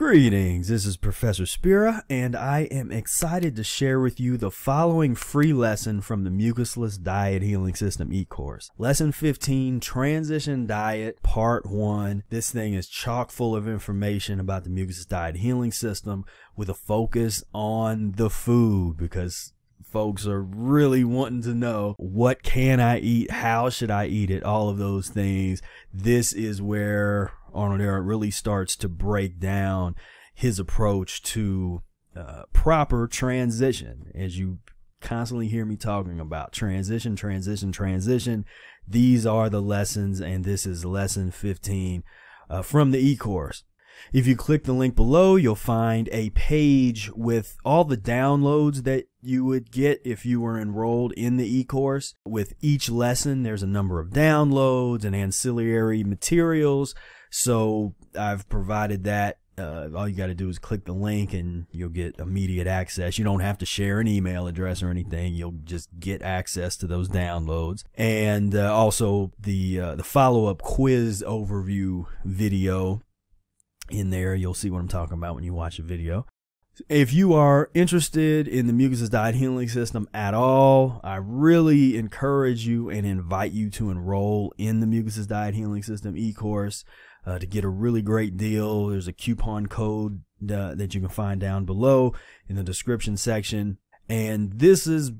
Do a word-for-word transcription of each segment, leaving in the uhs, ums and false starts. Greetings, this is Professor Spira, and I am excited to share with you the following free lesson from the Mucusless Diet Healing System e-course. Lesson fifteen, Transition Diet, Part one. This thing is chock full of information about the Mucusless Diet Healing System with a focus on the food, because folks are really wanting to know, what can I eat? How should I eat it? All of those things. This is where Arnold Ehret really starts to break down his approach to uh, proper transition. As you constantly hear me talking about transition, transition, transition, these are the lessons, and this is lesson fifteen uh, from the e-course. If you click the link below, you'll find a page with all the downloads that you would get if you were enrolled in the e-course. With each lesson, there's a number of downloads and ancillary materials. So I've provided that. Uh, all you got to do is click the link and you'll get immediate access. You don't have to share an email address or anything. You'll just get access to those downloads. And uh, also the, uh, the follow-up quiz overview video. In there, you'll see what I'm talking about when you watch the video. If you are interested in the Mucusless Diet Healing System at all, I really encourage you and invite you to enroll in the Mucusless Diet Healing System e-course uh, to get a really great deal. There's a coupon code uh, that you can find down below in the description section. And this is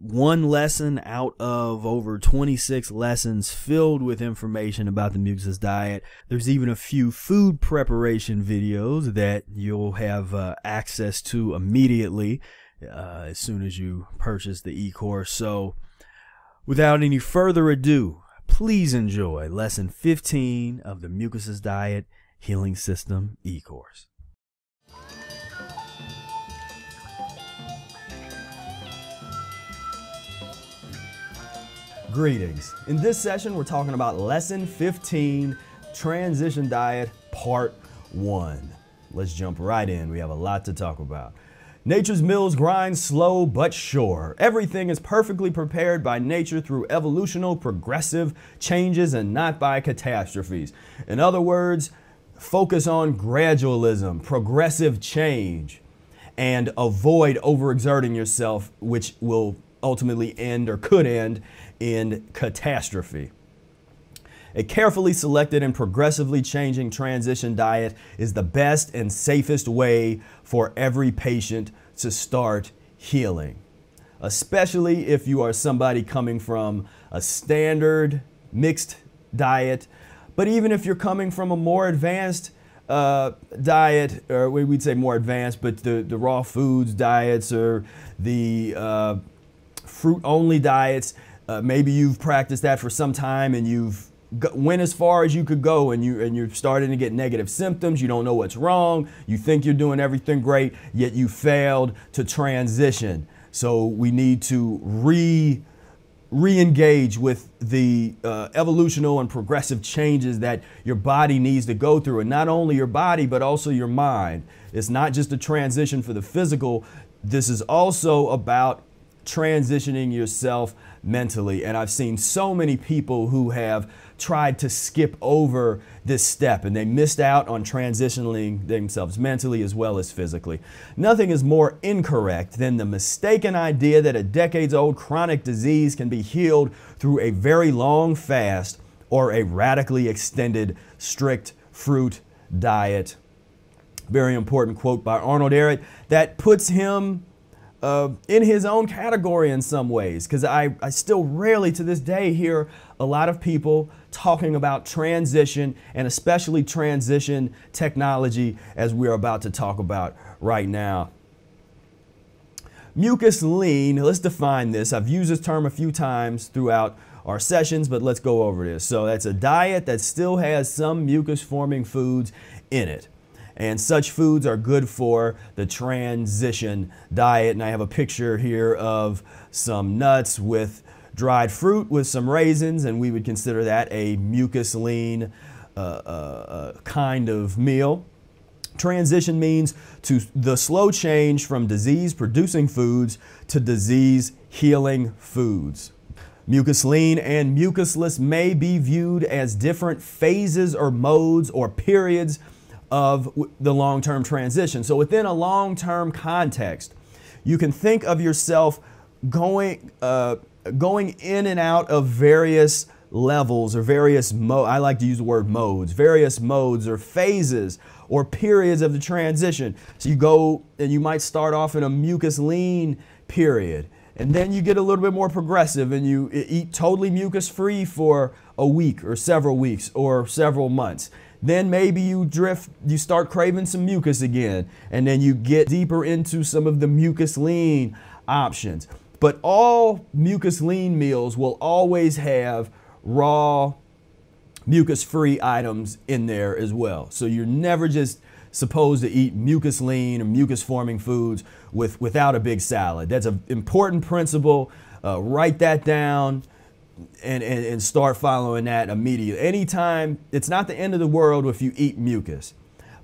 one lesson out of over twenty-six lessons filled with information about the Mucusless Diet. There's even a few food preparation videos that you'll have uh, access to immediately uh, as soon as you purchase the e-course. So without any further ado, please enjoy lesson fifteen of the Mucusless Diet Healing System e-course. Greetings. In this session, we're talking about lesson fifteen, Transition Diet, part one. Let's jump right in. We have a lot to talk about. Nature's mills grind slow but sure. Everything is perfectly prepared by nature through evolutional, progressive changes and not by catastrophes. In other words, focus on gradualism, progressive change, and avoid overexerting yourself, which will ultimately end or could end in catastrophe. A carefully selected and progressively changing transition diet is the best and safest way for every patient to start healing, especially if you are somebody coming from a standard mixed diet. But even if you're coming from a more advanced Uh, diet, or we'd say more advanced, but the, the raw foods diets or the uh, fruit-only diets, uh, maybe you've practiced that for some time and you've went as far as you could go and, you, and you're starting to get negative symptoms, you don't know what's wrong, you think you're doing everything great, yet you failed to transition. So we need to re- re-engage with the uh, evolutional and progressive changes that your body needs to go through, and not only your body but also your mind. It's not just a transition for the physical, this is also about transitioning yourself mentally. And I've seen so many people who have tried to skip over this step and they missed out on transitioning themselves mentally as well as physically. Nothing is more incorrect than the mistaken idea that a decades-old chronic disease can be healed through a very long fast or a radically extended strict fruit diet. Very important quote by Arnold Ehret that puts him Uh, in his own category in some ways, because I, I still rarely to this day hear a lot of people talking about transition, and especially transition technology, as we're about to talk about right now. Mucus lean, let's define this. I've used this term a few times throughout our sessions, but let's go over this. So that's a diet that still has some mucus forming foods in it. And such foods are good for the transition diet. And I have a picture here of some nuts with dried fruit with some raisins, and we would consider that a mucus lean uh, uh, kind of meal. Transition means to the slow change from disease producing foods to disease healing foods. Mucus lean and mucusless may be viewed as different phases or modes or periods of the long-term transition. So within a long-term context, you can think of yourself going uh, going in and out of various levels or various mo I like to use the word modes, various modes or phases or periods of the transition. So you go and you might start off in a mucus lean period, and then you get a little bit more progressive and you eat totally mucus free for a week or several weeks or several months. Then maybe you drift, you start craving some mucus again, and then you get deeper into some of the mucus lean options. But all mucus lean meals will always have raw mucus free items in there as well. So you're never just supposed to eat mucus lean or mucus forming foods with without a big salad. That's an important principle. Uh, write that down and, and, and start following that immediately. Anytime, it's not the end of the world if you eat mucus,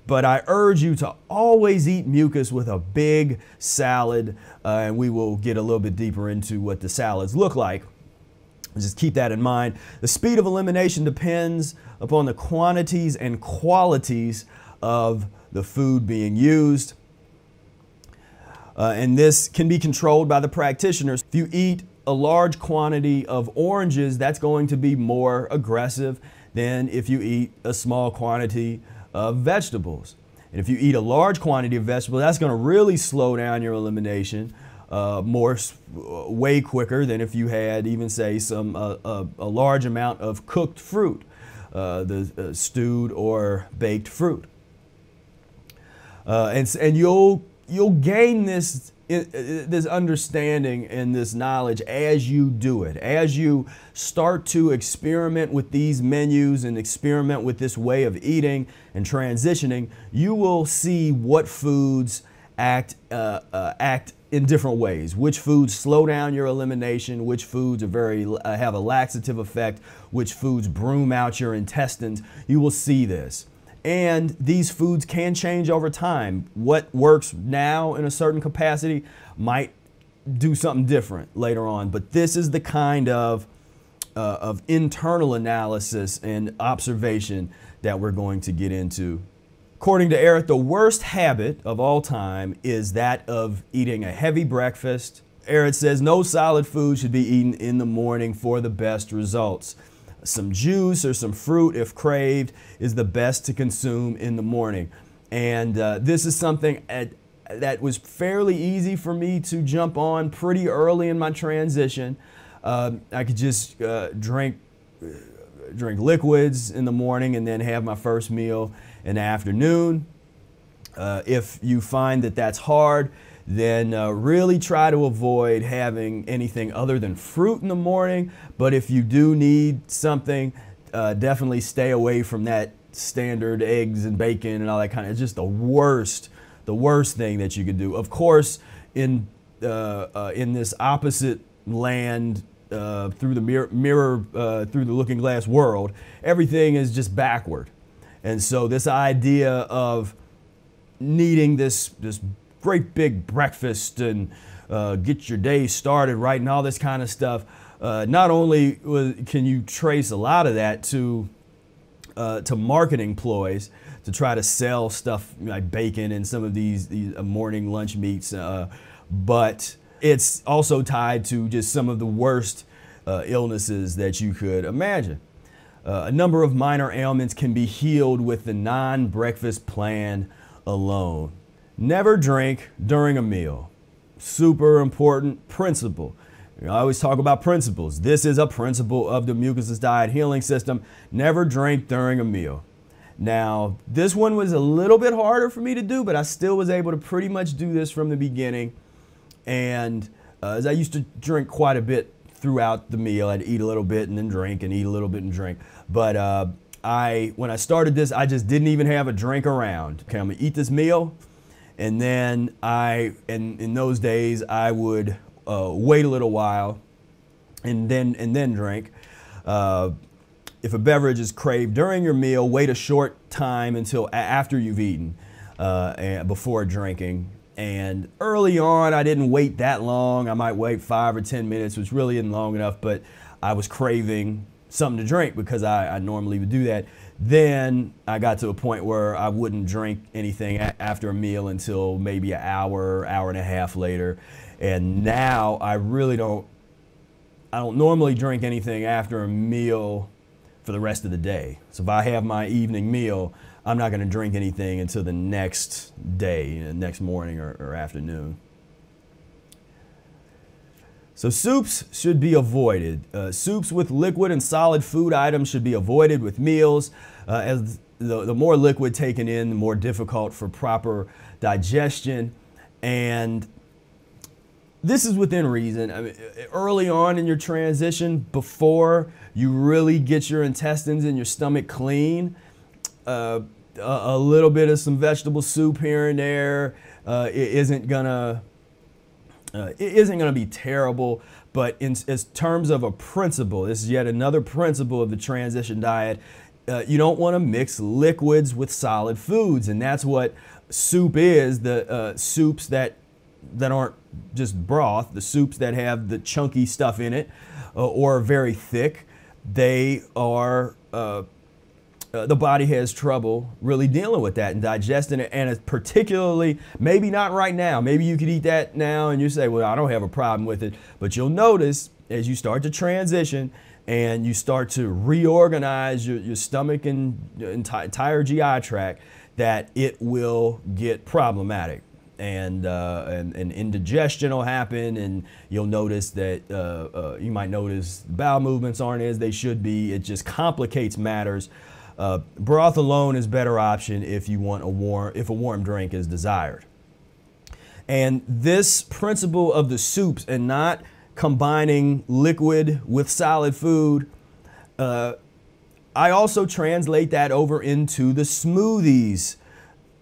but I urge you to always eat mucus with a big salad, uh, and we will get a little bit deeper into what the salads look like. Just keep that in mind. The speed of elimination depends upon the quantities and qualities of the food being used. Uh, and this can be controlled by the practitioners. If you eat a large quantity of oranges, that's going to be more aggressive than if you eat a small quantity of vegetables. And if you eat a large quantity of vegetables, that's going to really slow down your elimination. Uh, more uh, way quicker than if you had even say some uh, uh, a large amount of cooked fruit, uh, the uh, stewed or baked fruit, uh, and and you'll you'll gain this this understanding and this knowledge as you do it, as you start to experiment with these menus and experiment with this way of eating and transitioning. You will see what foods act uh, uh, act. in different ways, which foods slow down your elimination, which foods are very uh, have a laxative effect, which foods broom out your intestines. You will see this. And these foods can change over time. What works now in a certain capacity might do something different later on. But this is the kind of, uh, of internal analysis and observation that we're going to get into. According to Ehret, the worst habit of all time is that of eating a heavy breakfast. Ehret says no solid food should be eaten in the morning for the best results. Some juice or some fruit, if craved, is the best to consume in the morning. And uh, this is something at, that was fairly easy for me to jump on pretty early in my transition. Uh, I could just uh, drink, drink liquids in the morning and then have my first meal in the afternoon. Uh, if you find that that's hard, then uh, really try to avoid having anything other than fruit in the morning. But if you do need something, uh, definitely stay away from that standard eggs and bacon and all that kind of. It's just the worst, the worst thing that you could do. Of course, in uh, uh, in this opposite land. Uh, through the mirror, mirror uh, through the looking glass world, everything is just backward. And so this idea of needing this, this great big breakfast and uh, get your day started right and all this kind of stuff, uh, not only was, can you trace a lot of that to, uh, to marketing ploys to try to sell stuff like bacon and some of these, these morning lunch meats, uh, but it's also tied to just some of the worst uh, illnesses that you could imagine. Uh, a number of minor ailments can be healed with the non-breakfast plan alone. Never drink during a meal. Super important principle. You know, I always talk about principles. This is a principle of the Mucusless Diet Healing System. Never drink during a meal. Now, this one was a little bit harder for me to do, but I still was able to pretty much do this from the beginning. And uh, as I used to drink quite a bit throughout the meal, I'd eat a little bit and then drink and eat a little bit and drink. But uh, I, when I started this, I just didn't even have a drink around. Okay, I'm gonna eat this meal, and then I, and in those days, I would uh, wait a little while, and then and then drink. Uh, if a beverage is craved during your meal, wait a short time until after you've eaten uh, and before drinking. And early on, I didn't wait that long. I might wait five or ten minutes, which really isn't long enough, but I was craving something to drink because I, I normally would do that. Then I got to a point where I wouldn't drink anything a after a meal until maybe an hour, hour and a half later. And now I really don't, I don't normally drink anything after a meal for the rest of the day. So if I have my evening meal, I'm not going to drink anything until the next day, you know, next morning or, or afternoon. So soups should be avoided. Uh, soups with liquid and solid food items should be avoided with meals, uh, as the, the more liquid taken in, the more difficult for proper digestion. And this is within reason. I mean, early on in your transition, before you really get your intestines and your stomach clean, uh, a, a little bit of some vegetable soup here and there uh, isn't gonna Uh, it isn't going to be terrible, but in, in terms of a principle, this is yet another principle of the transition diet, uh, you don't want to mix liquids with solid foods, and that's what soup is, the uh, soups that, that aren't just broth, the soups that have the chunky stuff in it uh, or are very thick, they are, uh, uh, the body has trouble really dealing with that and digesting it, and it's particularly, maybe not right now, maybe you could eat that now and you say, well, I don't have a problem with it, but you'll notice as you start to transition and you start to reorganize your, your stomach and your entire G I tract, that it will get problematic, and, uh, and, and indigestion will happen, and you'll notice that uh, uh, you might notice bowel movements aren't as they should be. It just complicates matters. Uh, broth alone is a better option if you want a warm, if a warm drink is desired. And this principle of the soups and not combining liquid with solid food, uh, I also translate that over into the smoothies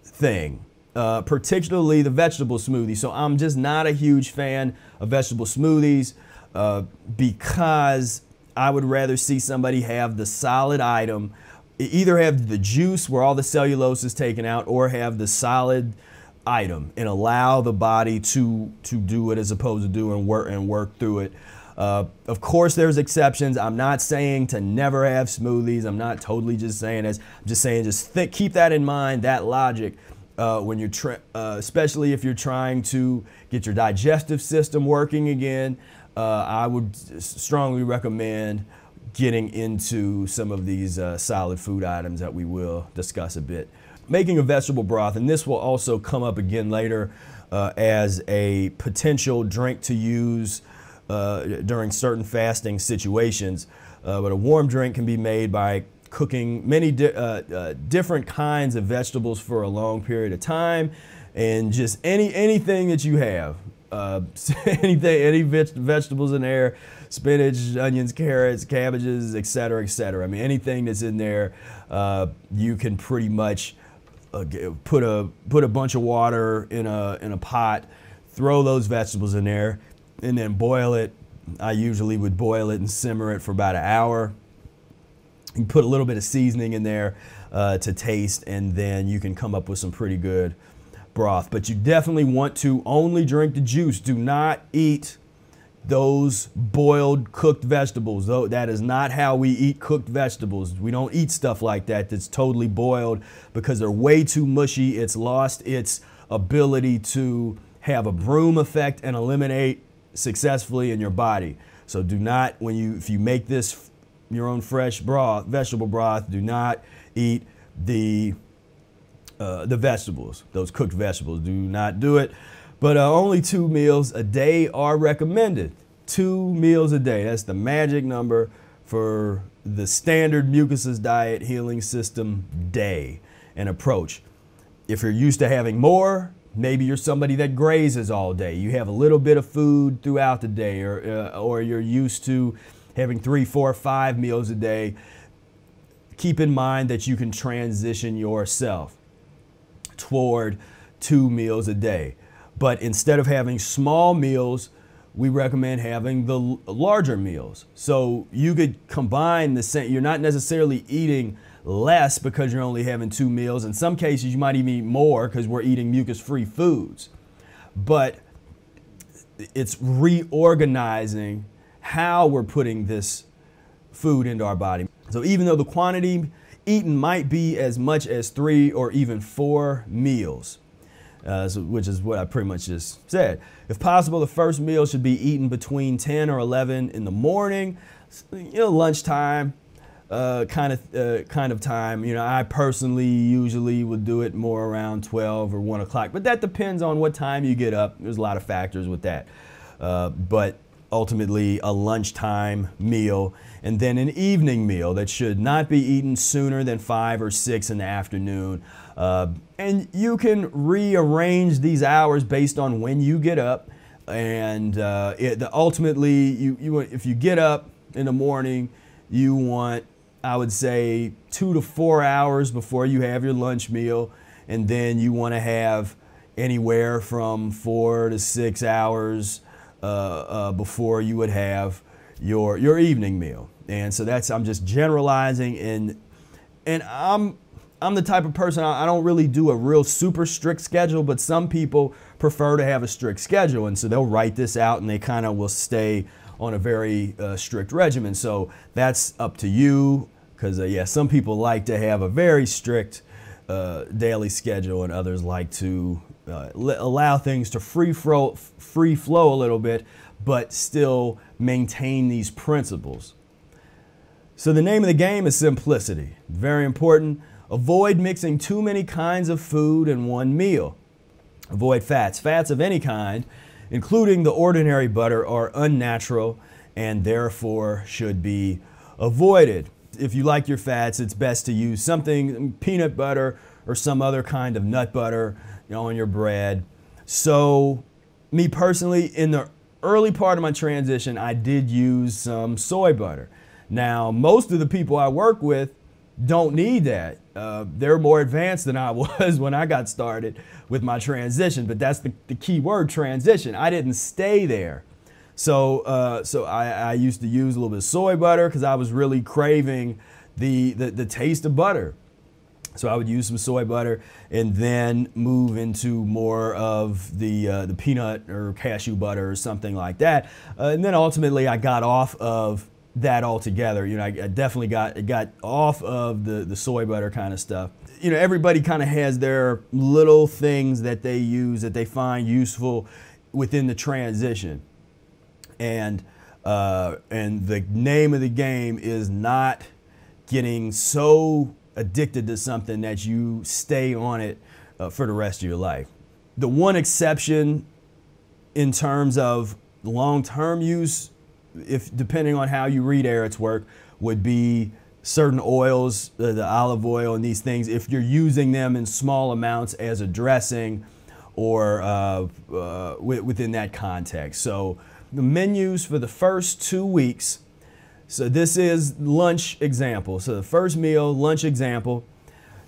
thing, uh, particularly the vegetable smoothie. So I'm just not a huge fan of vegetable smoothies uh, because I would rather see somebody have the solid item, either have the juice where all the cellulose is taken out, or have the solid item and allow the body to to do it as opposed to do and work and work through it. Uh, of course, there's exceptions. I'm not saying to never have smoothies. I'm not totally just saying this. I'm just saying just think, keep that in mind, that logic, uh, when you're tr uh, especially if you're trying to get your digestive system working again. Uh, I would strongly recommend getting into some of these uh, solid food items that we will discuss a bit. Making a vegetable broth, and this will also come up again later uh, as a potential drink to use uh, during certain fasting situations, uh, but a warm drink can be made by cooking many di uh, uh, different kinds of vegetables for a long period of time, and just any anything that you have. Uh, anything, any vegetables in there, spinach, onions, carrots, cabbages, et cetera, et cetera. I mean, anything that's in there, uh, you can pretty much uh, put a put a bunch of water in a in a pot, throw those vegetables in there, and then boil it. I usually would boil it and simmer it for about an hour. You put a little bit of seasoning in there uh, to taste, and then you can come up with some pretty good broth, but you definitely want to only drink the juice. Do not eat those boiled cooked vegetables. Though that is not how we eat cooked vegetables. We don't eat stuff like that that's totally boiled because they're way too mushy. It's lost its ability to have a broom effect and eliminate successfully in your body. So do not, when you if you make this your own fresh broth, vegetable broth, do not eat the Uh, the vegetables, those cooked vegetables. Do not do it. But uh, only two meals a day are recommended. Two meals a day. That's the magic number for the standard Mucusless Diet Healing System day and approach. If you're used to having more, maybe you're somebody that grazes all day. You have a little bit of food throughout the day, or, uh, or you're used to having three, four, five meals a day. Keep in mind that you can transition yourself toward two meals a day. But instead of having small meals, we recommend having the larger meals. So you could combine the same, you're not necessarily eating less because you're only having two meals. In some cases, you might even eat more because we're eating mucus-free foods. But it's reorganizing how we're putting this food into our body. So even though the quantity eaten might be as much as three or even four meals, uh, so, which is what I pretty much just said. If possible, the first meal should be eaten between ten or eleven in the morning, you know, lunchtime uh, kind of uh, kind of time. You know, I personally usually would do it more around twelve or one o'clock, but that depends on what time you get up. There's a lot of factors with that, uh, but ultimately a lunchtime meal, and then an evening meal that should not be eaten sooner than five or six in the afternoon. Uh, and you can rearrange these hours based on when you get up. And uh, it, the, ultimately, you, you if you get up in the morning, you want, I would say, two to four hours before you have your lunch meal, and then you want to have anywhere from four to six hours Uh, uh, before you would have your your evening meal. And so that's, I'm just generalizing, and and I'm I'm the type of person, I, I don't really do a real super strict schedule, but some people prefer to have a strict schedule, and so they'll write this out and they kind of will stay on a very uh, strict regimen. So that's up to you, because uh, yeah, some people like to have a very strict uh, daily schedule, and others like to Uh, allow things to free flow, free flow a little bit, but still maintain these principles. So the name of the game is simplicity. Very important. Avoid mixing too many kinds of food in one meal. Avoid fats. Fats of any kind, including the ordinary butter, are unnatural and therefore should be avoided. If you like your fats, it's best to use something, peanut butter or some other kind of nut butter, you know, on your bread. So me personally, in the early part of my transition, I did use some soy butter. Now, most of the people I work with don't need that. Uh, they're more advanced than I was when I got started with my transition, but that's the, the key word, transition. I didn't stay there. So, uh, so I, I used to use a little bit of soy butter because I was really craving the, the, the taste of butter. So I would use some soy butter and then move into more of the, uh, the peanut or cashew butter or something like that. Uh, and then ultimately I got off of that altogether. You know, I, I definitely got, got off of the, the soy butter kind of stuff. You know, everybody kind of has their little things that they use that they find useful within the transition. And, uh, and the name of the game is not getting so addicted to something that you stay on it uh, for the rest of your life. The one exception in terms of long-term use, if depending on how you read Ehret's work, would be certain oils, uh, the olive oil and these things, if you're using them in small amounts as a dressing or uh, uh, within that context. So the menus for the first two weeks . So this is lunch example. So the first meal, lunch example.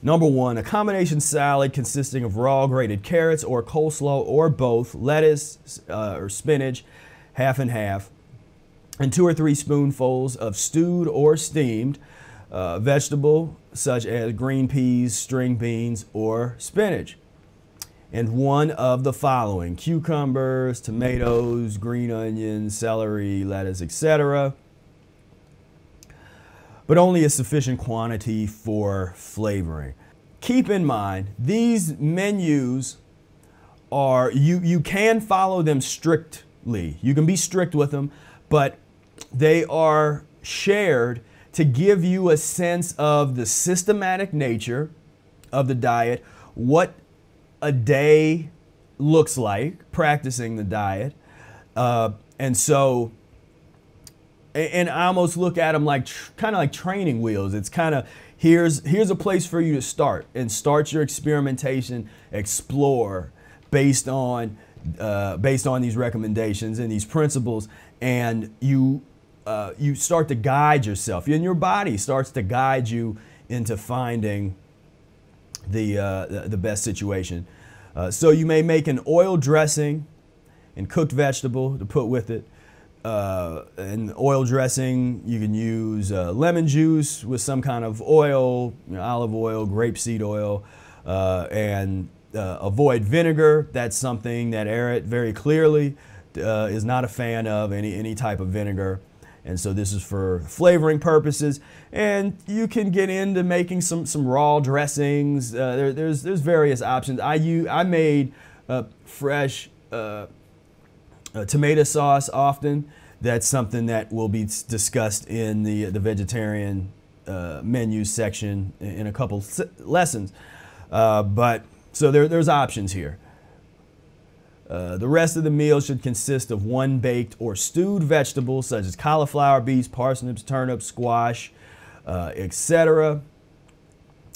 Number one, a combination salad consisting of raw grated carrots or coleslaw or both, lettuce uh, or spinach, half and half, and two or three spoonfuls of stewed or steamed uh, vegetable such as green peas, string beans, or spinach. And one of the following: cucumbers, tomatoes, green onions, celery, lettuce, et cetera, but only a sufficient quantity for flavoring. Keep in mind, these menus are, you, you can follow them strictly. You can be strict with them, but they are shared to give you a sense of the systematic nature of the diet, what a day looks like, practicing the diet. Uh, and so, And I almost look at them like kind of like training wheels. It's kind of, here's here's a place for you to start and start your experimentation, explore based on uh, based on these recommendations and these principles, and you uh, you start to guide yourself, and your body starts to guide you into finding the uh, the best situation. Uh, so you may make an oil dressing and cooked vegetable to put with it. Uh, in oil dressing, you can use uh, lemon juice with some kind of oil, you know, olive oil, grapeseed oil, uh, and uh, avoid vinegar. That's something that Ehret very clearly uh, is not a fan of, any, any type of vinegar. And so this is for flavoring purposes. And you can get into making some, some raw dressings. Uh, there, there's, there's various options. I, use, I made uh, fresh uh, uh, tomato sauce often. That's something that will be discussed in the, the vegetarian uh, menu section in a couple lessons. Uh, but so there, there's options here. Uh, the rest of the meal should consist of one baked or stewed vegetable, such as cauliflower, beets, parsnips, turnips, squash, uh, et cetera.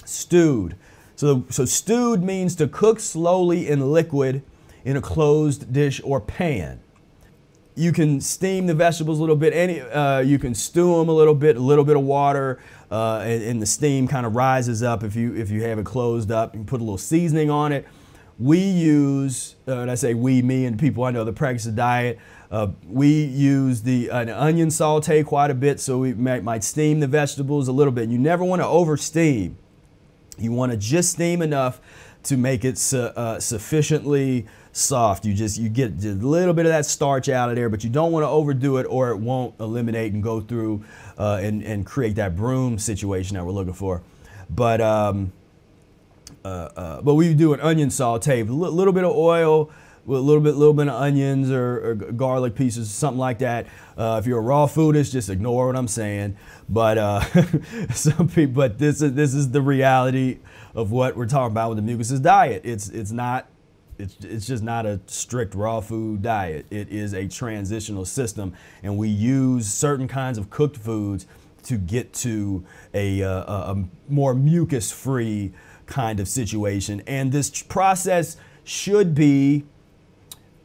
Stewed. So, so stewed means to cook slowly in liquid in a closed dish or pan. You can steam the vegetables a little bit. Any, uh, you can stew them a little bit, a little bit of water, uh, and, and the steam kind of rises up if you if you have it closed up. You can put a little seasoning on it. We use, uh, and I say we, me and people I know that practice the diet, uh, we use the uh, an onion saute quite a bit, so we might, might steam the vegetables a little bit. You never want to oversteam. You want to just steam enough to make it su uh, sufficiently soft. You just you get a little bit of that starch out of there, but you don't want to overdo it or it won't eliminate and go through uh, and, and create that broom situation that we're looking for. But... Um, Uh, uh, but we do an onion saute, a little bit of oil, a little bit, little bit of onions or, or garlic pieces, something like that. Uh, if you're a raw foodist, just ignore what I'm saying. But uh, some people, but this is this is the reality of what we're talking about with the Mucusless Diet. It's it's not, it's it's just not a strict raw food diet. It is a transitional system, and we use certain kinds of cooked foods to get to a, uh, a more mucus-free kind of situation, and this process should be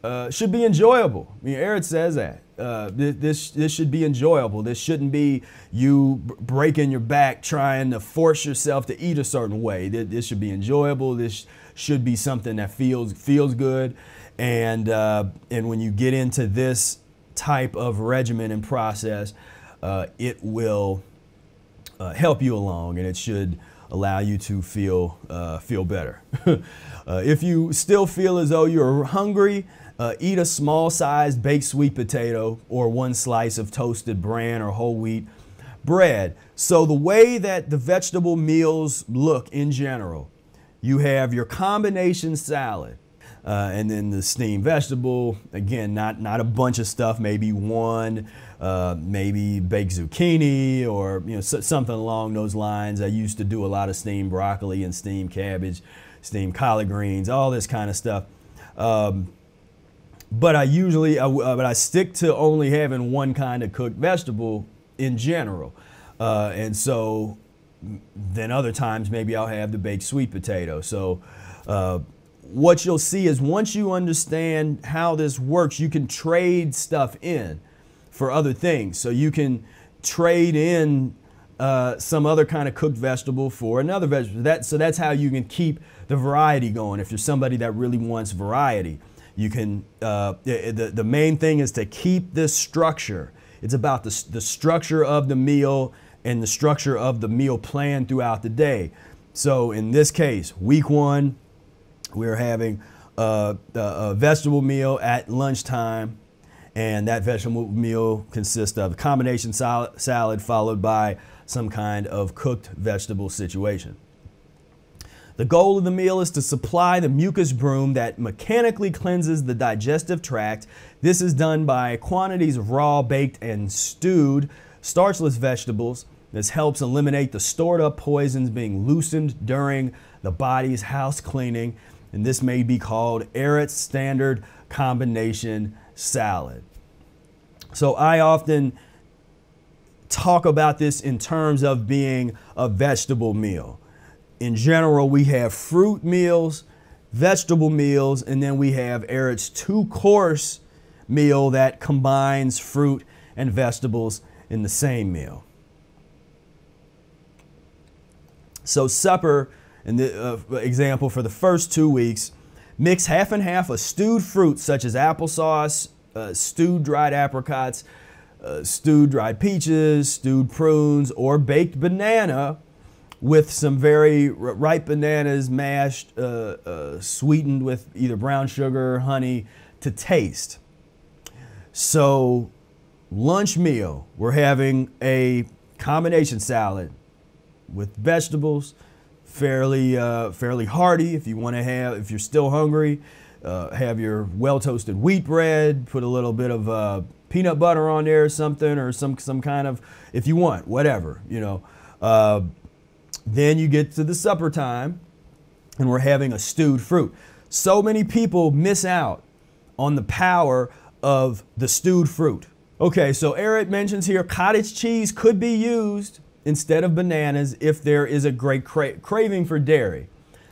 uh, should be enjoyable. I mean, Ehret says that uh, this this should be enjoyable. This shouldn't be you breaking your back trying to force yourself to eat a certain way. This should be enjoyable. This should be something that feels feels good, and uh, and when you get into this type of regimen and process, uh, it will uh, help you along, and it should allow you to feel uh, feel better. uh, if you still feel as though you're hungry, uh, eat a small-sized baked sweet potato or one slice of toasted bran or whole wheat bread. So the way that the vegetable meals look in general, you have your combination salad uh, and then the steamed vegetable. Again, not not a bunch of stuff. Maybe one. Uh, maybe baked zucchini or you know something along those lines. I used to do a lot of steamed broccoli and steamed cabbage, steamed collard greens, all this kind of stuff. Um, but I usually, I, uh, but I stick to only having one kind of cooked vegetable in general. Uh, and so then other times maybe I'll have the baked sweet potato. So uh, what you'll see is once you understand how this works, you can trade stuff in for other things. So you can trade in uh, some other kind of cooked vegetable for another vegetable. That, so that's how you can keep the variety going. If you're somebody that really wants variety, you can, uh, the, the main thing is to keep this structure. It's about the, the structure of the meal and the structure of the meal plan throughout the day. So in this case, week one, we're having a, a vegetable meal at lunchtime. And that vegetable meal consists of a combination salad followed by some kind of cooked vegetable situation. The goal of the meal is to supply the mucus broom that mechanically cleanses the digestive tract. This is done by quantities of raw, baked, and stewed starchless vegetables. This helps eliminate the stored up poisons being loosened during the body's house cleaning. And this may be called Ehret's standard combination salad. So I often talk about this in terms of being a vegetable meal. In general, we have fruit meals, vegetable meals, and then we have Ehret's two-course meal that combines fruit and vegetables in the same meal. So supper, in the uh, example for the first two weeks, mix half and half of stewed fruits such as applesauce, uh, stewed dried apricots, uh, stewed dried peaches, stewed prunes, or baked banana with some very ripe bananas mashed, uh, uh, sweetened with either brown sugar or honey to taste. So lunch meal, we're having a combination salad with vegetables, fairly uh, fairly hearty. If you want to have, if you're still hungry, uh, have your well-toasted wheat bread, put a little bit of uh, peanut butter on there or something, or some some kind of, if you want, whatever, you know. Uh, then you get to the supper time, and we're having a stewed fruit. So many people miss out on the power of the stewed fruit. Okay, so Ehret mentions here cottage cheese could be used instead of bananas if there is a great cra craving for dairy.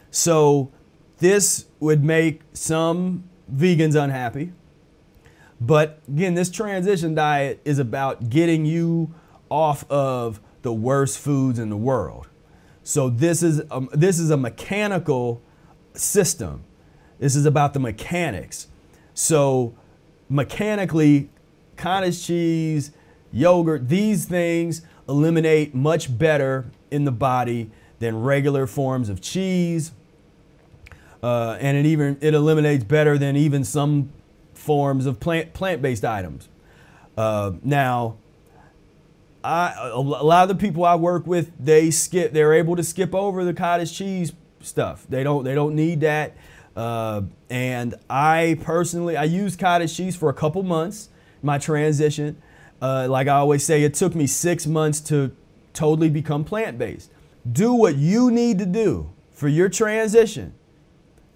So this would make some vegans unhappy. But again, this transition diet is about getting you off of the worst foods in the world. So this is a, this is a mechanical system. This is about the mechanics. So mechanically, cottage cheese, yogurt, these things eliminate much better in the body than regular forms of cheese. Uh, and it even it eliminates better than even some forms of plant plant-based items. Uh, now, I, a lot of the people I work with, they skip. They're able to skip over the cottage cheese stuff. They don't. They don't need that. Uh, and I personally, I used cottage cheese for a couple months. My transition, uh, like I always say, it took me six months to totally become plant-based. Do what you need to do for your transition.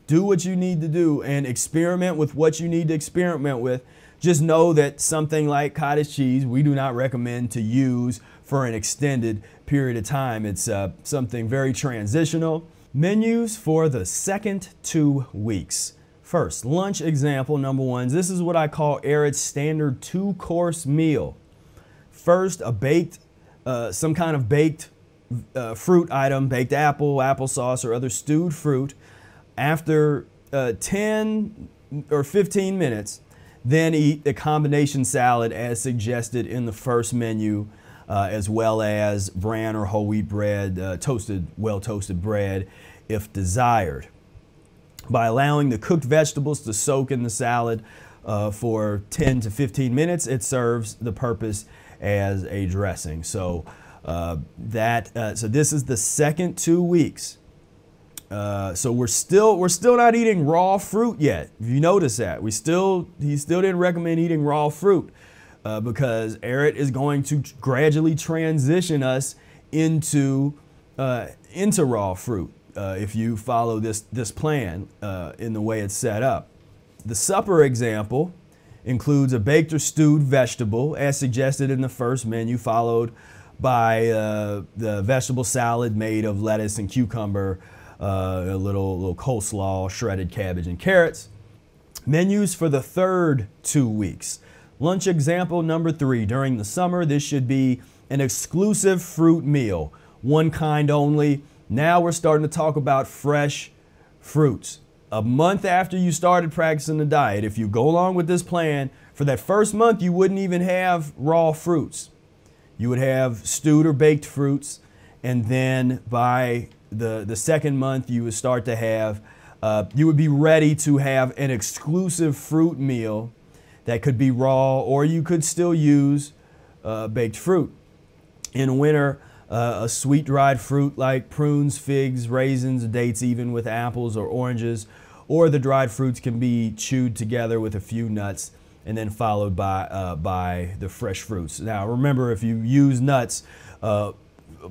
Do what you need to do and experiment with what you need to experiment with. Just know that something like cottage cheese, we do not recommend to use for an extended period of time. It's uh, something very transitional. Menus for the second two weeks. First, lunch example number one. This is what I call Ehret's standard two-course meal. First, a baked, uh, some kind of baked uh, fruit item, baked apple, applesauce, or other stewed fruit. After uh, ten or fifteen minutes, then eat the combination salad as suggested in the first menu, uh, as well as bran or whole wheat bread, uh, toasted, well-toasted bread, if desired. By allowing the cooked vegetables to soak in the salad uh, for ten to fifteen minutes, it serves the purpose as a dressing. So uh, that uh, so this is the second two weeks. Uh, so we're still we're still not eating raw fruit yet. If you notice that, we still he still didn't recommend eating raw fruit uh, because Ehret is going to gradually transition us into uh, into raw fruit. Uh, if you follow this, this plan uh, in the way it's set up. The supper example includes a baked or stewed vegetable as suggested in the first menu, followed by uh, the vegetable salad made of lettuce and cucumber, uh, a little, little coleslaw, shredded cabbage and carrots. Menus for the third two weeks. Lunch example number three. During the summer, this should be an exclusive fruit meal, one kind only. Now we're starting to talk about fresh fruits. A month after you started practicing the diet, if you go along with this plan, for that first month you wouldn't even have raw fruits. You would have stewed or baked fruits, and then by the, the second month you would start to have, uh, you would be ready to have an exclusive fruit meal that could be raw, or you could still use uh, baked fruit. In winter, Uh, a sweet dried fruit like prunes, figs, raisins, dates, even with apples or oranges, or the dried fruits can be chewed together with a few nuts and then followed by, uh, by the fresh fruits. Now remember, if you use nuts, uh,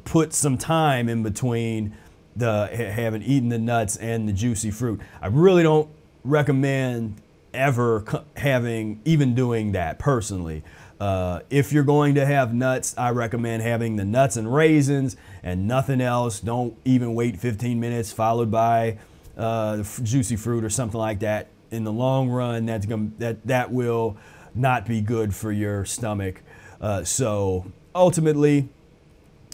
put some time in between the having eaten the nuts and the juicy fruit. I really don't recommend ever having, even doing that personally. Uh, if you're going to have nuts, I recommend having the nuts and raisins and nothing else. Don't even wait fifteen minutes followed by uh, juicy fruit or something like that. In the long run, that's gonna, that, that will not be good for your stomach. Uh, so ultimately,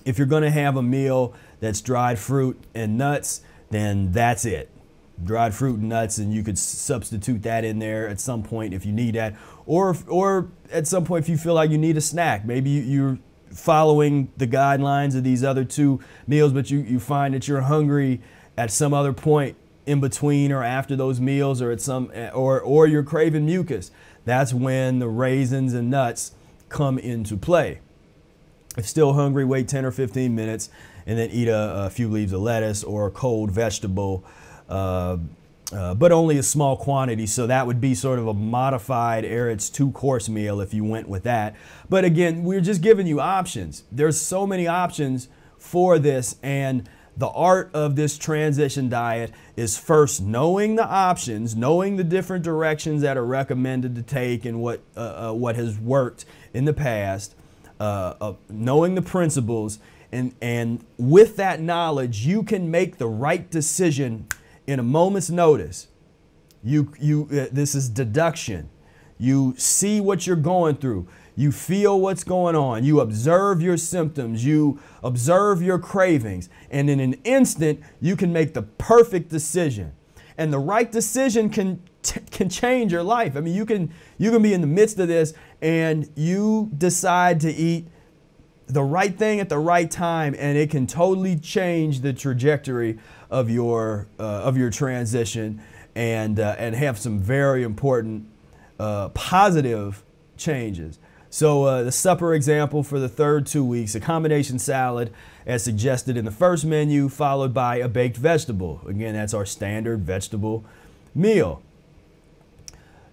if you're going to have a meal that's dried fruit and nuts, then that's it. Dried fruit and nuts, and you could substitute that in there at some point if you need that, or or at some point if you feel like you need a snack. Maybe you're following the guidelines of these other two meals, but you, you find that you're hungry at some other point in between or after those meals, or at some or or you're craving mucus. That's when the raisins and nuts come into play. If still hungry, wait ten or fifteen minutes and then eat a, a few leaves of lettuce or a cold vegetable, uh, uh, but only a small quantity. So that would be sort of a modified Ehret's two-course meal if you went with that. But again, we're just giving you options. There's so many options for this, and the art of this transition diet is first knowing the options, knowing the different directions that are recommended to take and what, uh, uh, what has worked in the past, uh, uh, knowing the principles, and, and with that knowledge, you can make the right decision in a moment's notice. You, you, uh, this is deduction. You see what you're going through. You feel what's going on. You observe your symptoms. You observe your cravings. And in an instant, you can make the perfect decision. And the right decision can, can change your life. I mean, you can, you can be in the midst of this and you decide to eat the right thing at the right time, and it can totally change the trajectory of your, uh, of your transition, and, uh, and have some very important uh, positive changes. So uh, the supper example for the third two weeks, a combination salad as suggested in the first menu, followed by a baked vegetable. Again, that's our standard vegetable meal.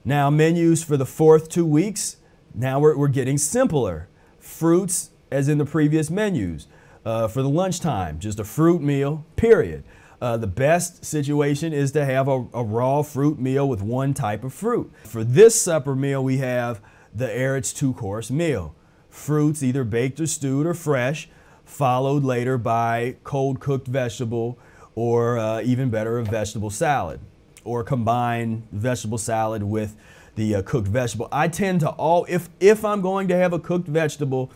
Now menus for the fourth two weeks, now we're, we're getting simpler. Fruits as in the previous menus. Uh, for the lunchtime, just a fruit meal, period. Uh, the best situation is to have a, a raw fruit meal with one type of fruit. For this supper meal, we have the Ehret's two-course meal. Fruits either baked or stewed or fresh, followed later by cold-cooked vegetable, or uh, even better, a vegetable salad, or combine vegetable salad with the uh, cooked vegetable. I tend to all, if, if I'm going to have a cooked vegetable,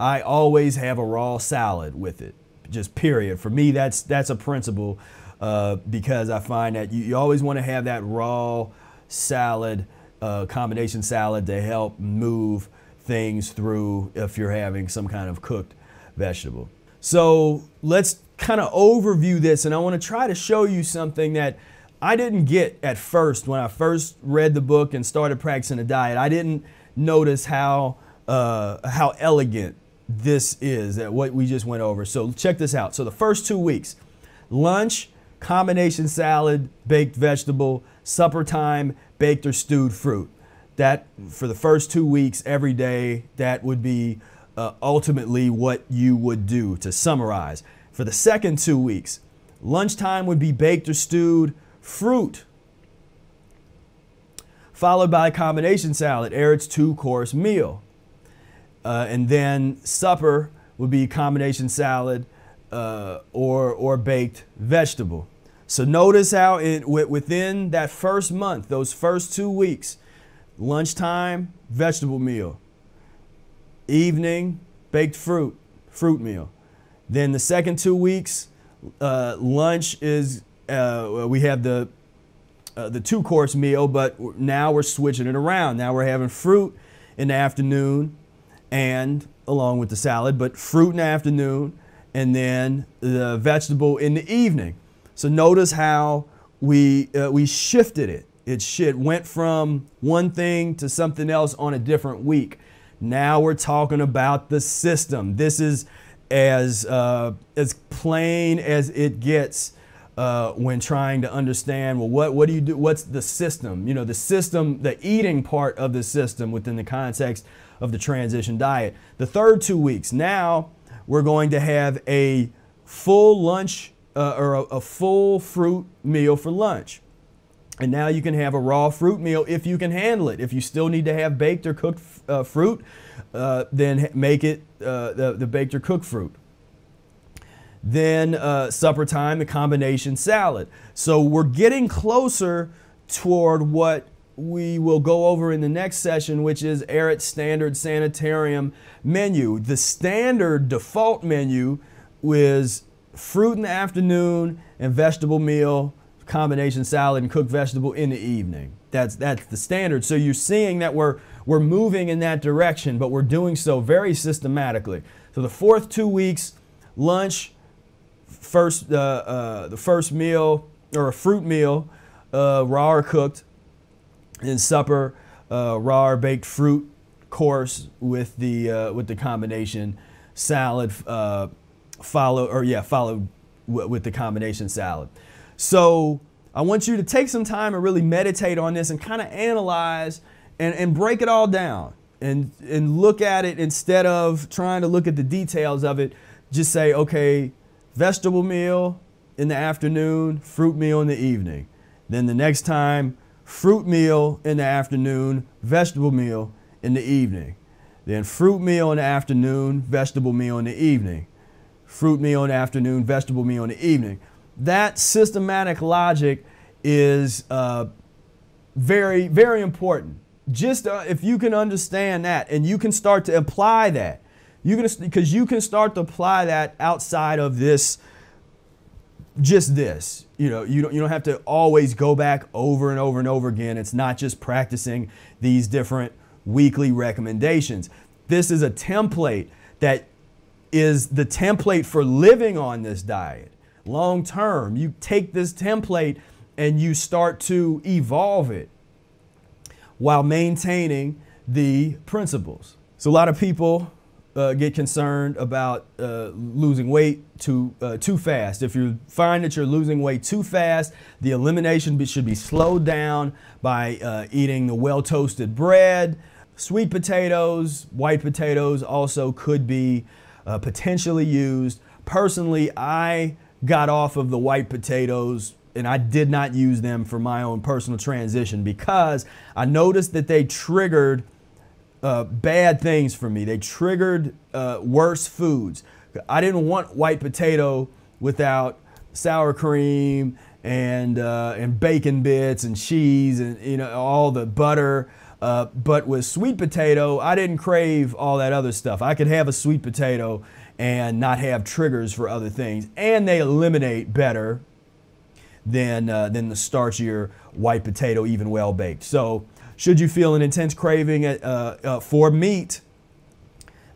I always have a raw salad with it, just period. For me, that's, that's a principle, uh, because I find that you, you always want to have that raw salad, Uh, combination salad, to help move things through if you're having some kind of cooked vegetable. So let's kind of overview this, and I want to try to show you something that I didn't get at first when I first read the book and started practicing a diet. I didn't notice how uh, how elegant this is, that what we just went over. So check this out. So the first two weeks, lunch, combination salad, baked vegetable, supper time, baked or stewed fruit. That, for the first two weeks, every day, that would be uh, ultimately what you would do, to summarize. For the second two weeks, lunchtime would be baked or stewed fruit, followed by a combination salad, Ehret's two-course meal. Uh, and then supper would be combination salad, Uh, or, or baked vegetable. So notice how it, within that first month, those first two weeks, lunchtime, vegetable meal, evening, baked fruit, fruit meal. Then the second two weeks, uh, lunch is, uh, we have the, uh, the two-course meal, but now we're switching it around. Now we're having fruit in the afternoon, and along with the salad, but fruit in the afternoon, and then the vegetable in the evening. So notice how we, uh, we shifted it. It shit went from one thing to something else on a different week. Now we're talking about the system. This is as, uh, as plain as it gets uh, when trying to understand, well, what, what do you do? What's the system? You know, the system, the eating part of the system within the context of the transition diet. The third two weeks, now we're going to have a full lunch, uh, or a, a full fruit meal for lunch. And now you can have a raw fruit meal if you can handle it. If you still need to have baked or cooked uh, fruit, uh, then make it uh, the, the baked or cooked fruit. Then uh, supper time, the combination salad. So we're getting closer toward what we will go over in the next session, which is Ehret's standard sanitarium menu. The standard default menu is fruit in the afternoon and vegetable meal, combination salad and cooked vegetable in the evening. That's, that's the standard. So you're seeing that we're, we're moving in that direction, but we're doing so very systematically. So the fourth two weeks, lunch, first, uh, uh, the first meal, or a fruit meal, uh, raw or cooked. In supper, uh, raw or baked fruit course with the uh, with the combination salad, uh, follow or yeah followed w with the combination salad. So I want you to take some time and really meditate on this and kind of analyze and, and break it all down and, and look at it instead of trying to look at the details of it. Just say, okay, vegetable meal in the afternoon, fruit meal in the evening. Then the next time, fruit meal in the afternoon, vegetable meal in the evening. Then fruit meal in the afternoon, vegetable meal in the evening. Fruit meal in the afternoon, vegetable meal in the evening. That systematic logic is uh, very, very important. Just uh, if you can understand that and you can start to apply that, you can, because you can start to apply that outside of this, just this. You know, you don't, you don't have to always go back over and over and over again. It's not just practicing these different weekly recommendations. This is a template that is the template for living on this diet. Long term, you take this template and you start to evolve it while maintaining the principles. So a lot of people uh, get concerned about uh, losing weight too, uh, too fast. If you find that you're losing weight too fast, the elimination should be slowed down by uh, eating the well-toasted bread. Sweet potatoes, white potatoes also could be uh, potentially used. Personally, I got off of the white potatoes and I did not use them for my own personal transition because I noticed that they triggered uh, bad things for me. They triggered uh, worse foods. I didn't want white potato without sour cream and, uh, and bacon bits and cheese and, you know, all the butter. Uh, but with sweet potato, I didn't crave all that other stuff. I could have a sweet potato and not have triggers for other things. And they eliminate better than, uh, than the starchier white potato, even well baked. So should you feel an intense craving at, uh, uh, for meat,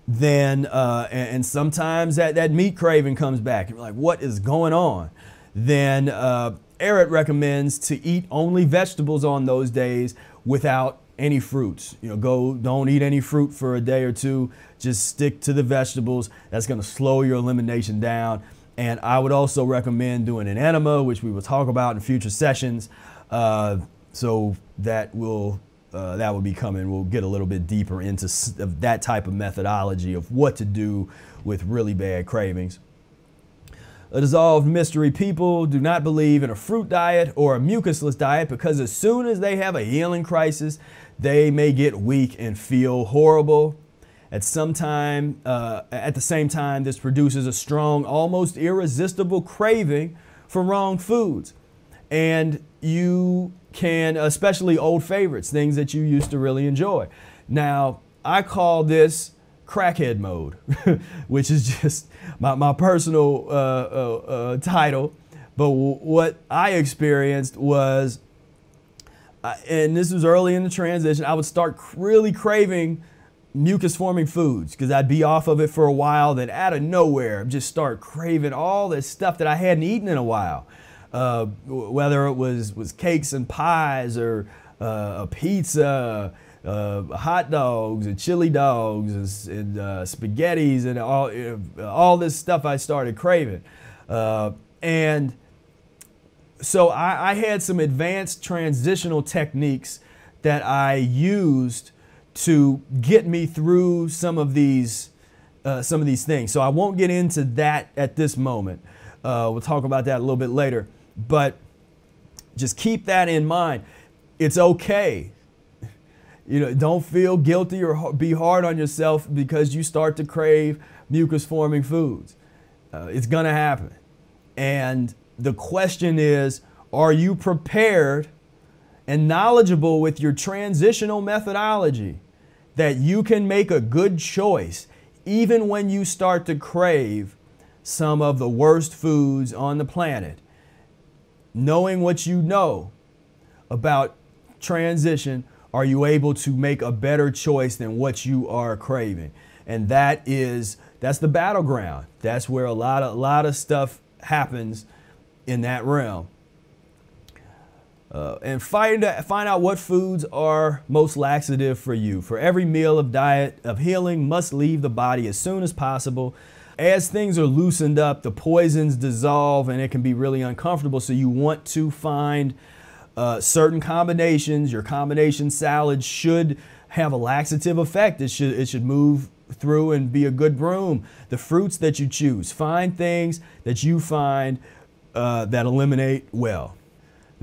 then, uh, and, and sometimes that, that meat craving comes back. You're like, what is going on? Then uh, Ehret recommends to eat only vegetables on those days without any fruits. You know, go, don't eat any fruit for a day or two. Just stick to the vegetables. That's going to slow your elimination down. And I would also recommend doing an enema, which we will talk about in future sessions. Uh, so that will uh, that will be coming. We'll get a little bit deeper into that type of methodology of what to do with really bad cravings. A dissolved mystery. People do not believe in a fruit diet or a mucusless diet because as soon as they have a healing crisis, they may get weak and feel horrible. At some time, uh, at the same time, this produces a strong, almost irresistible craving for wrong foods. And you can, especially old favorites, things that you used to really enjoy. Now, I call this crackhead mode, which is just my, my personal uh, uh, uh, title. But w what I experienced was, uh, and this was early in the transition, I would start really craving mucus forming foods because I'd be off of it for a while. Then out of nowhere, just start craving all this stuff that I hadn't eaten in a while. Uh, whether it was, was cakes and pies or uh, a pizza, Uh, hot dogs and chili dogs and, and uh, spaghettis and all, uh, all this stuff I started craving. Uh, and so I, I had some advanced transitional techniques that I used to get me through some of these, uh, some of these things. So I won't get into that at this moment. Uh, we'll talk about that a little bit later, but just keep that in mind. It's okay. You know, don't feel guilty or be hard on yourself because you start to crave mucus-forming foods. Uh, it's going to happen. And the question is, are you prepared and knowledgeable with your transitional methodology that you can make a good choice even when you start to crave some of the worst foods on the planet? Knowing what you know about transition, are you able to make a better choice than what you are craving? And that is, that's the battleground. That's where a lot of, a lot of stuff happens in that realm. Uh, and find, find out what foods are most laxative for you. For every meal of diet of healing must leave the body as soon as possible. As things are loosened up, the poisons dissolve and it can be really uncomfortable. So you want to find uh, certain combinations. Your combination salad should have a laxative effect. It should, it should move through and be a good broom. The fruits that you choose, find things that you find uh, that eliminate well.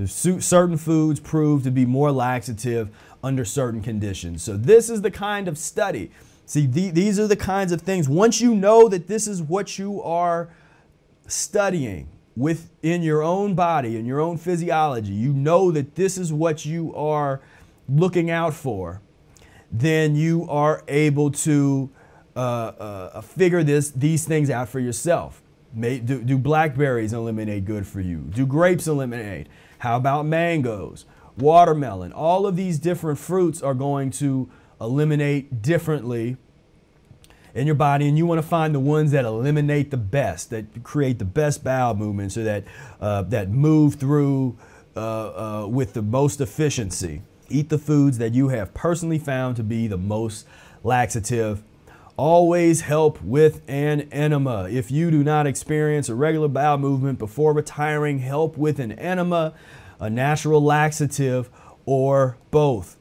Certain foods prove to be more laxative under certain conditions. So this is the kind of study. See, the, these are the kinds of things. Once you know that this is what you are studying within your own body and your own physiology, you know that this is what you are looking out for, then you are able to uh, uh, figure this, these things out for yourself. May, do, do blackberries and lemonade good for you? Do grapes and lemonade? How about mangoes, watermelon? All of these different fruits are going to eliminate differently in your body, and you want to find the ones that eliminate the best, that create the best bowel movement, so that uh, that move through uh, uh, with the most efficiency. Eat the foods that you have personally found to be the most laxative. Always help with an enema. If you do not experience a regular bowel movement before retiring, help with an enema, a natural laxative, or both.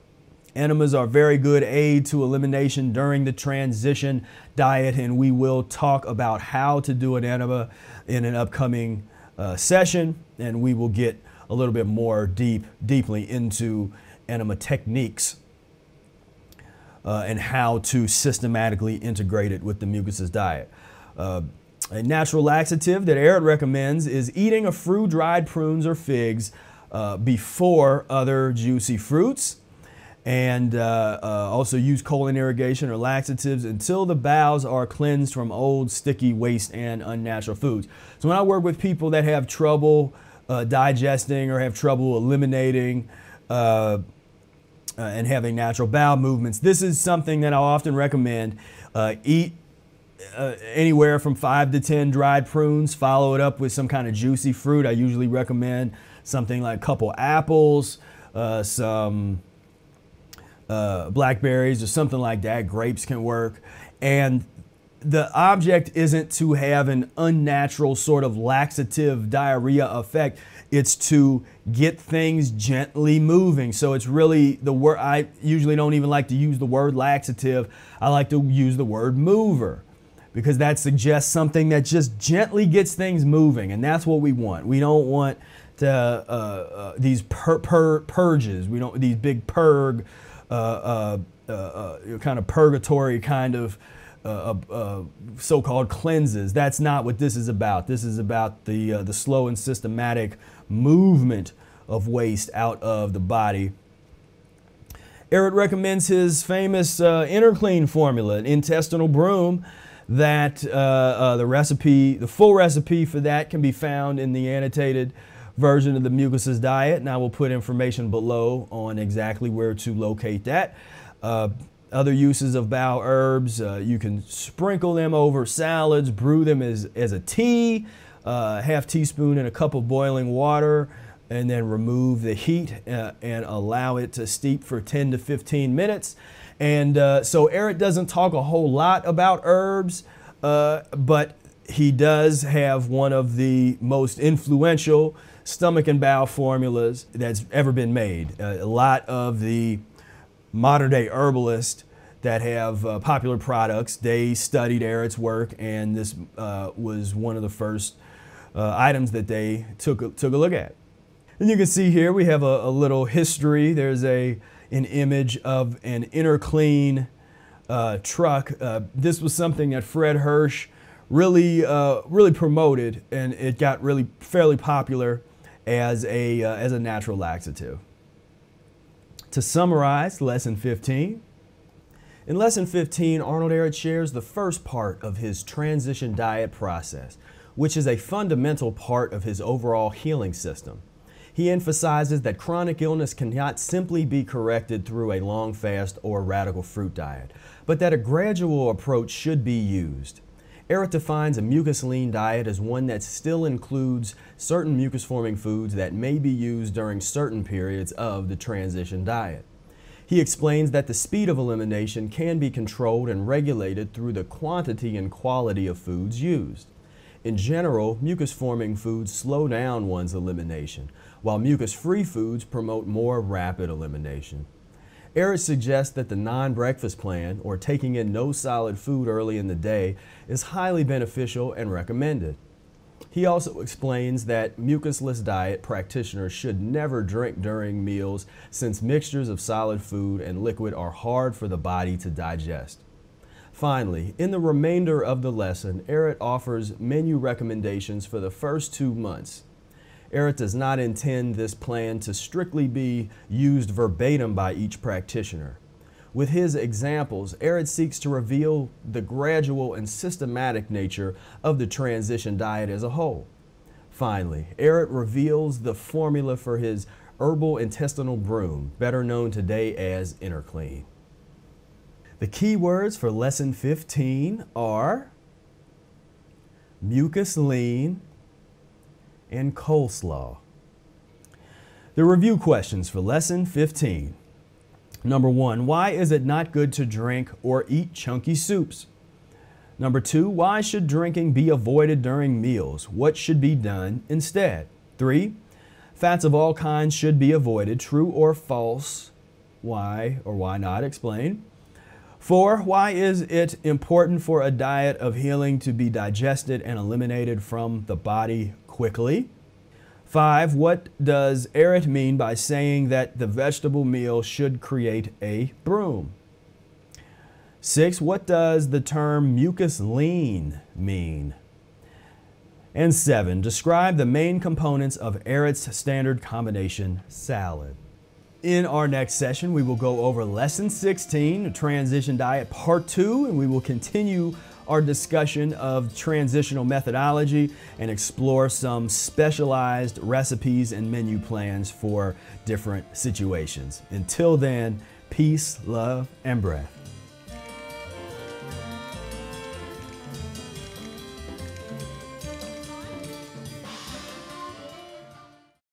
Enemas are very good aid to elimination during the transition diet, and we will talk about how to do an enema in an upcoming uh, session, and we will get a little bit more deep, deeply into enema techniques. Uh, and how to systematically integrate it with the mucusless diet. Uh, a natural laxative that Ehret recommends is eating a fruit, dried prunes or figs uh, before other juicy fruits, and uh, uh, also use colon irrigation or laxatives until the bowels are cleansed from old, sticky waste and unnatural foods. So when I work with people that have trouble uh, digesting or have trouble eliminating uh, Uh, and having natural bowel movements, this is something that I often recommend. Uh, eat uh, anywhere from five to ten dried prunes, follow it up with some kind of juicy fruit. I usually recommend something like a couple apples, uh, some uh, blackberries or something like that. Grapes can work. And the object isn't to have an unnatural sort of laxative diarrhea effect. It's to get things gently moving. So it's really the word, I usually don't even like to use the word laxative. I like to use the word mover, because that suggests something that just gently gets things moving. And that's what we want. We don't want to, uh, uh, these pur pur purges. We don't, these big purg, uh, uh, uh, uh, kind of purgatory kind of Uh, uh, so-called cleanses. That's not what this is about. This is about the, uh, the slow and systematic movement of waste out of the body. Ehret recommends his famous uh, InnerClean formula, an intestinal broom, that uh, uh, the recipe, the full recipe for that can be found in the annotated version of the Mucusless Diet, and I will put information below on exactly where to locate that. Uh, Other uses of bowel herbs, uh, you can sprinkle them over salads, brew them as, as a tea, uh, half teaspoon in a cup of boiling water, and then remove the heat uh, and allow it to steep for ten to fifteen minutes. And uh, so Ehret doesn't talk a whole lot about herbs, uh, but he does have one of the most influential stomach and bowel formulas that's ever been made. Uh, a lot of the modern day herbalists that have uh, popular products, they studied Ehret's work, and this uh, was one of the first uh, items that they took a, took a look at. And you can see here we have a, a little history. There's a an image of an InnerClean uh, truck. Uh, this was something that Fred Hirsch really uh, really promoted, and it got really fairly popular as a uh, as a natural laxative. To summarize lesson fifteen, in lesson fifteen, Arnold Ehret shares the first part of his transition diet process, which is a fundamental part of his overall healing system. He emphasizes that chronic illness cannot simply be corrected through a long fast or radical fruit diet, but that a gradual approach should be used. Ehret defines a mucus-lean diet as one that still includes certain mucus-forming foods that may be used during certain periods of the transition diet. He explains that the speed of elimination can be controlled and regulated through the quantity and quality of foods used. In general, mucus-forming foods slow down one's elimination, while mucus-free foods promote more rapid elimination. Ehret suggests that the non-breakfast plan, or taking in no solid food early in the day, is highly beneficial and recommended. He also explains that mucusless diet practitioners should never drink during meals, since mixtures of solid food and liquid are hard for the body to digest. Finally, in the remainder of the lesson, Ehret offers menu recommendations for the first two months. Ehret does not intend this plan to strictly be used verbatim by each practitioner. With his examples, Ehret seeks to reveal the gradual and systematic nature of the transition diet as a whole. Finally, Ehret reveals the formula for his herbal intestinal broom, better known today as InnerClean. The key words for lesson fifteen are mucus lean and coleslaw. The review questions for lesson fifteen. Number one, why is it not good to drink or eat chunky soups? Number two, why should drinking be avoided during meals? What should be done instead? Three, fats of all kinds should be avoided, true or false? Why or why not? Explain. Four, why is it important for a diet of healing to be digested and eliminated from the body quickly? Five, what does Ehret mean by saying that the vegetable meal should create a broom? Six, what does the term mucus lean mean? And seven, describe the main components of Ehret's standard combination salad. In our next session, we will go over lesson sixteen, transition diet part two, and we will continue our discussion of transitional methodology and explore some specialized recipes and menu plans for different situations. Until then, peace, love, and breath.